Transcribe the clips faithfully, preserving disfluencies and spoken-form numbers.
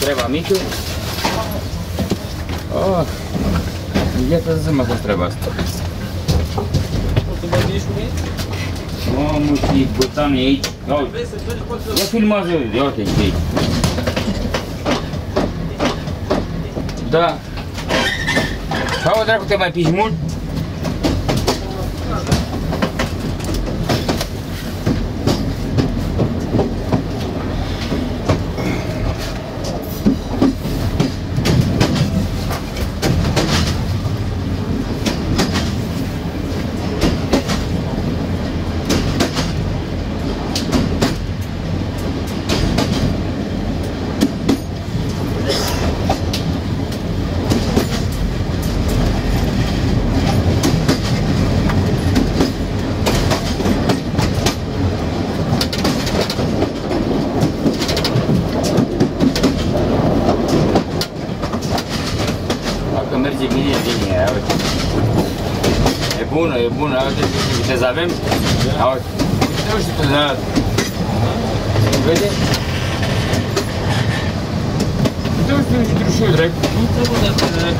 Treba mică. Oh, iată să mă fac treaba asta. O să vă zici cum e? Mamă, ce butan e aici. Ia filmează, ia uite ce e aici. Da. Sau o dracu te mai piși mult? E bună, uite ce viteză avem. Nu știu tu, dar... Se vede? Nu știu ce trușul drept. Nu trebuie de asta drept.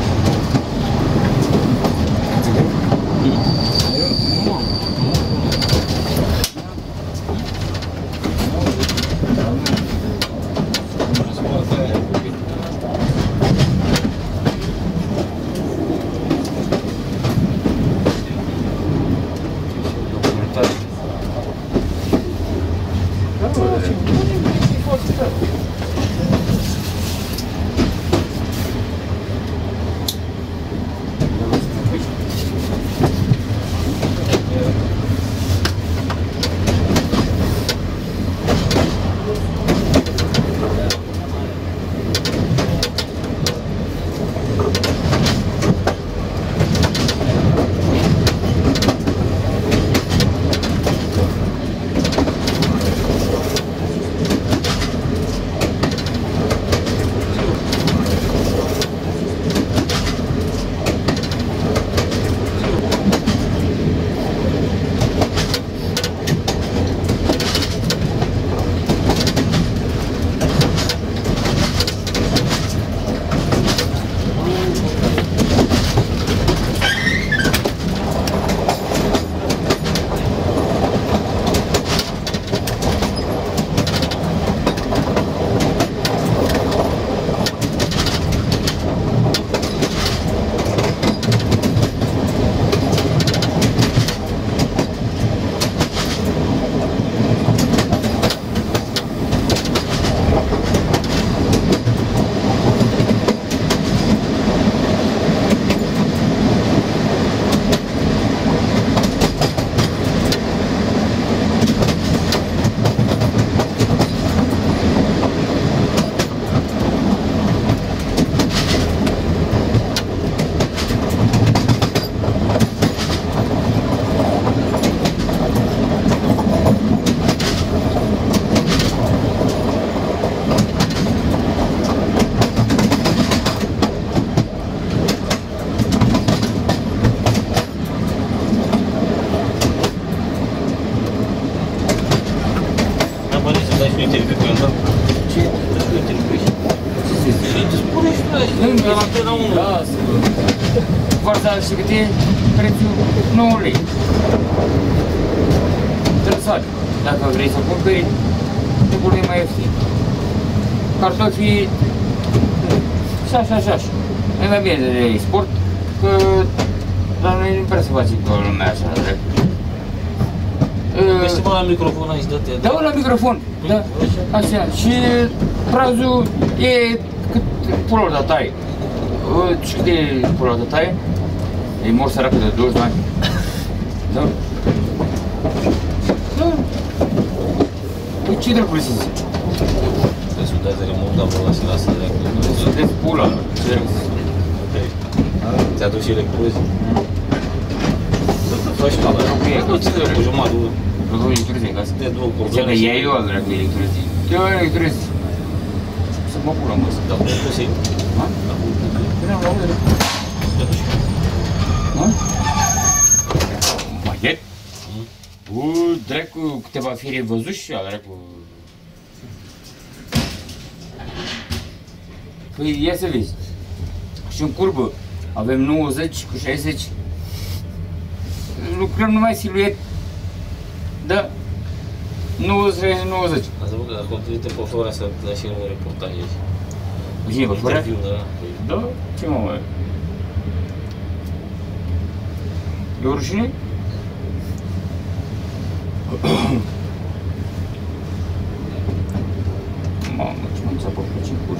Și cât e prețul nouă lei. Interesant. Dacă vrei să cumperi, tipul e mai ieftin. Cartofii și așa, așa, așa. E mai bine de export, că la noi nu prea se face cu lumea așa, drept. Vezi-mă la microfon aici, dă-te. Da, la microfon, da, așa. Și prazul e cât pulor de taie. Și cât e pulor de taie? E mor săracă de douăzeci de ani. Da? Da. Păi ce drepului să zici? Te sudează remont, dar vă lase lasă de acolo. Te sudează pula, nu? Ce drepului să zici? Ok. Ți-a dus și electruzii? Să faci cală. Nu ți trebuie jumătate de urmă. Nu vreau electruzii în casă. Te două cordoane. Ți-a că ea e eu al drepului electruzii. Eu e electruzii. Să mă pula, mă. Dar cum e posibil? Ha? Dar cum e posibil? Păi ne-am luat de electruzii. Machet? Bă, dracu, câteva fire văzuși, a dracu... Păi ia să vezi. Și în curbă avem nouăzeci cu șaizeci. Lucrăm numai siluet. Da. nouăzeci nouăzeci. Ați văzut că dacă obținute pe Florea să dă și un reportaj aici. Cine, pe Florea? Da, ce mă mai... E o rușine? Mamă, ce mă înțeapă pe cur.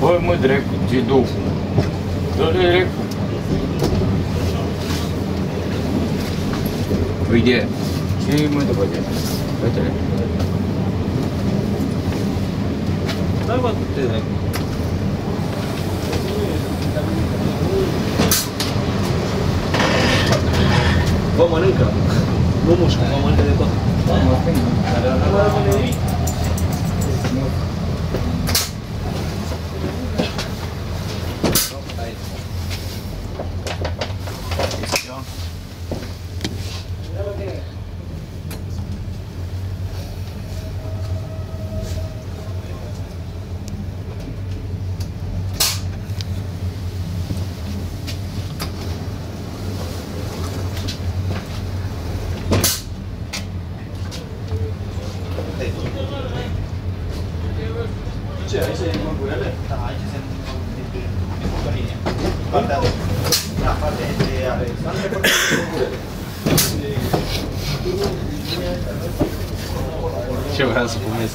Băi, mă, dracu, ce două! Dă-le, dracu! Uite, ce mă dă, băi, băi, da, bă, te dracu! Bă, mănâncă! Nu mușcă, bă, mănâncă de tot! Bă, mănâncă! Ce vreau să fumez?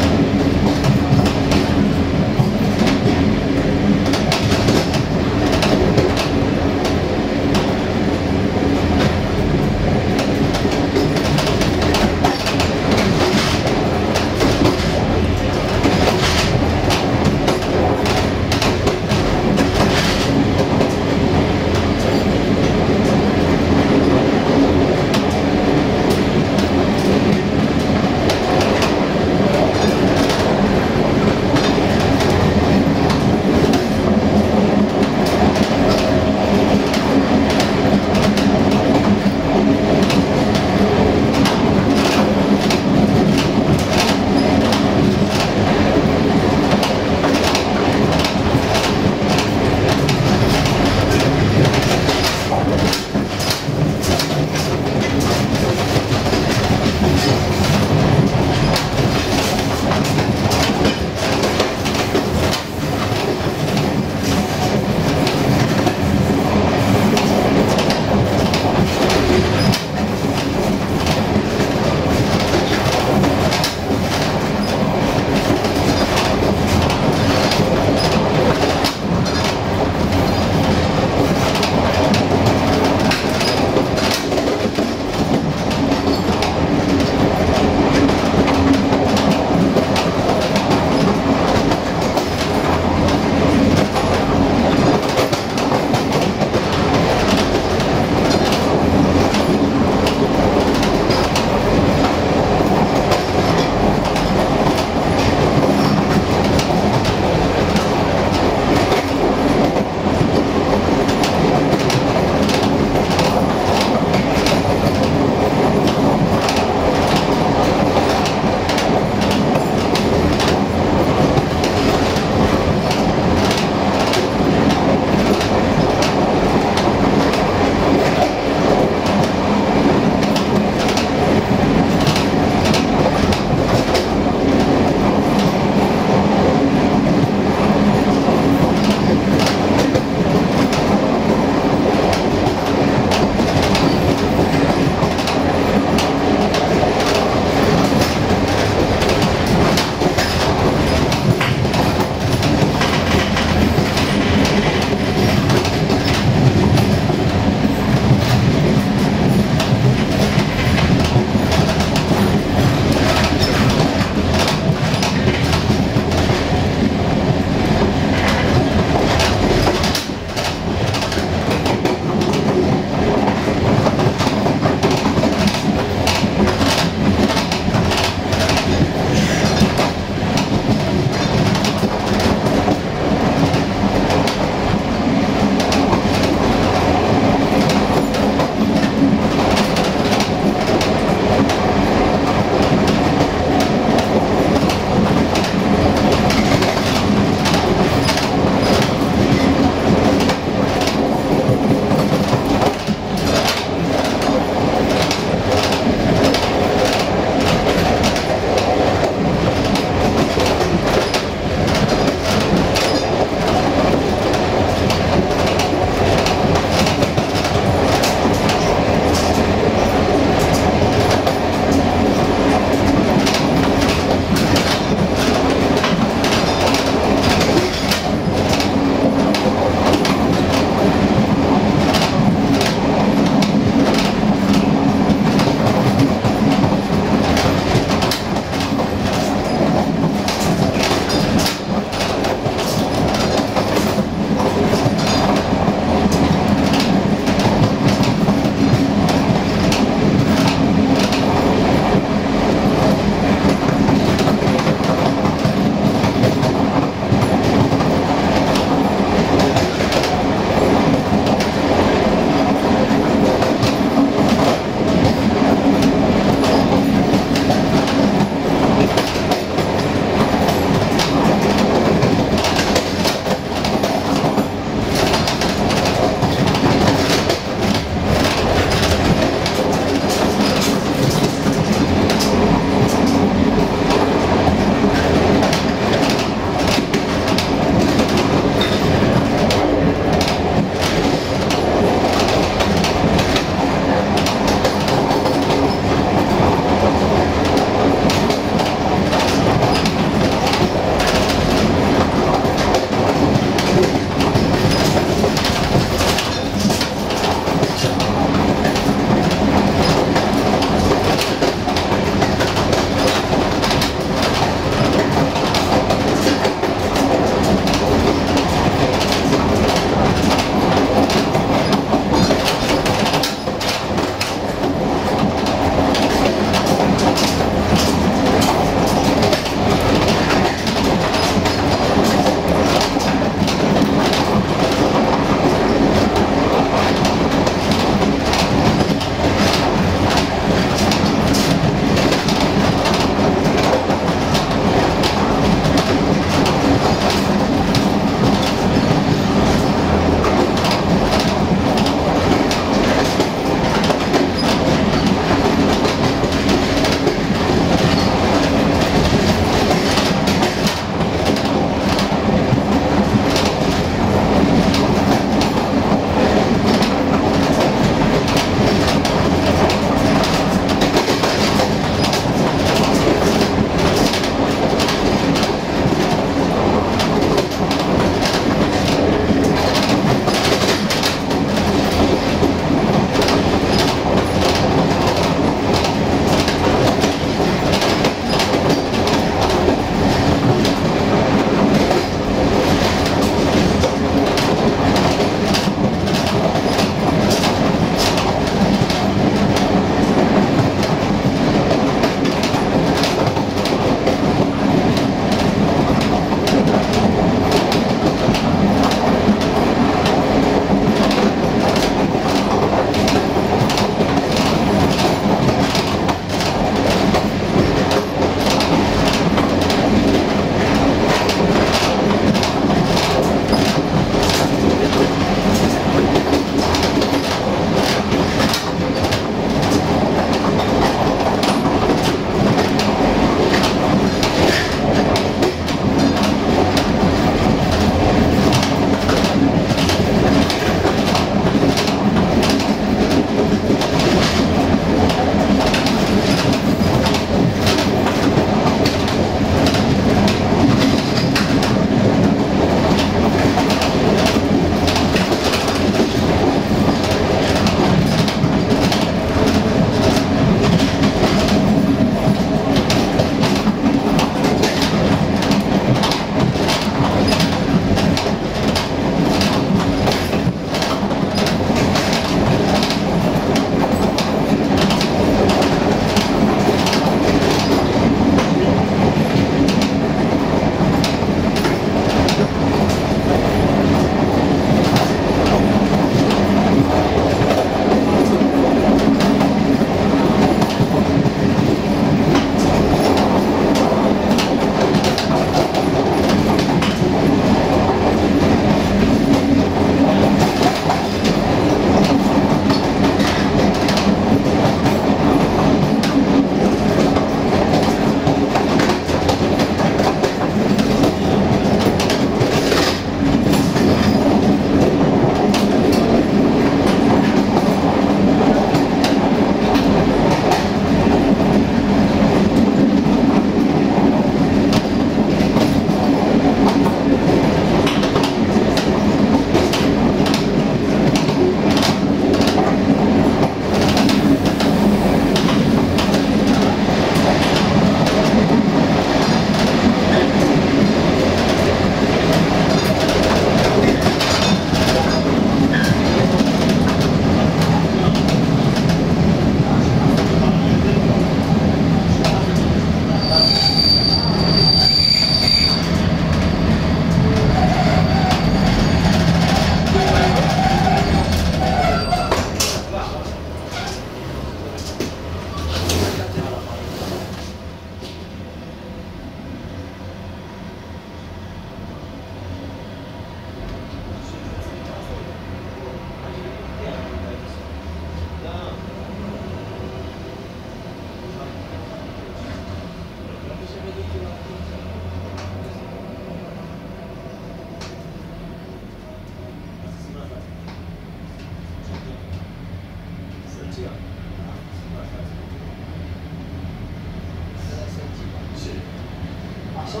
Așa,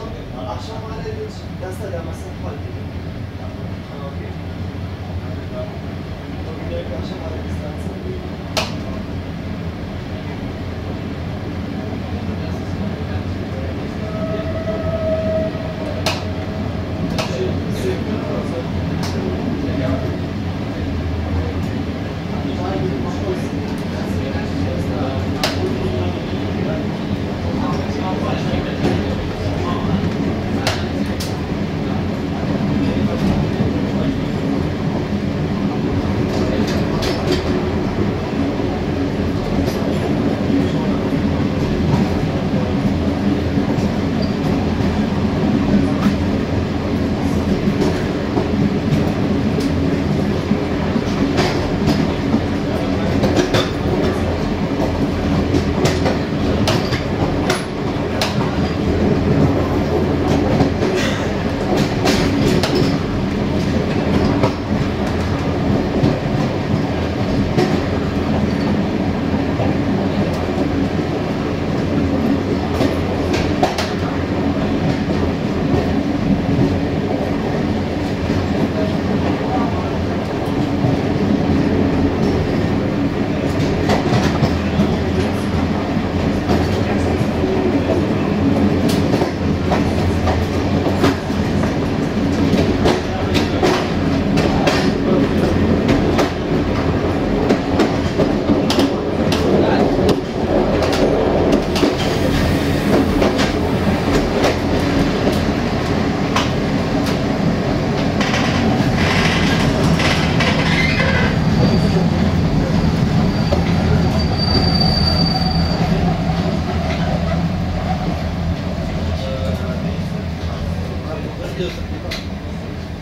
așa mai are deci, de asta le-am lăsat foarte bine. Ok. Domnule, că așa mai are distanță.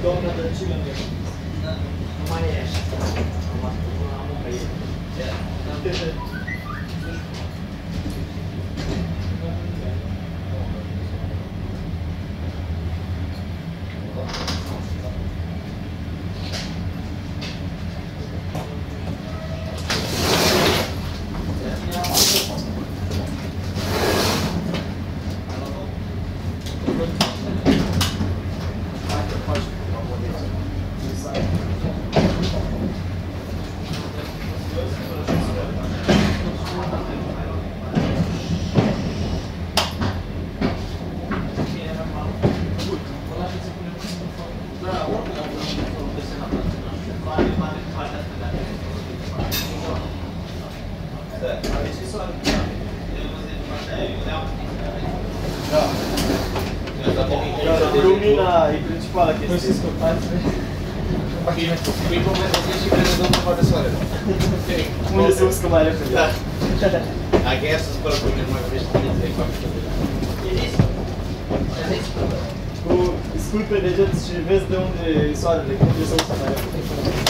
Doamna Dăncilă, nu mai e așa. Am ascult până la muncă ei. Lumina e principala chestie. Nu știți scotați, ne? Îi completăție și crede domnul poate soarele. Nu le zis că mai repede. Da. Dacă ea să spără cu mine, nu mai vrește cu mine, e foarte bine. E zis? E zis? Cu sculpe de jet și vezi de unde e soarele, cum e soarele mai repede.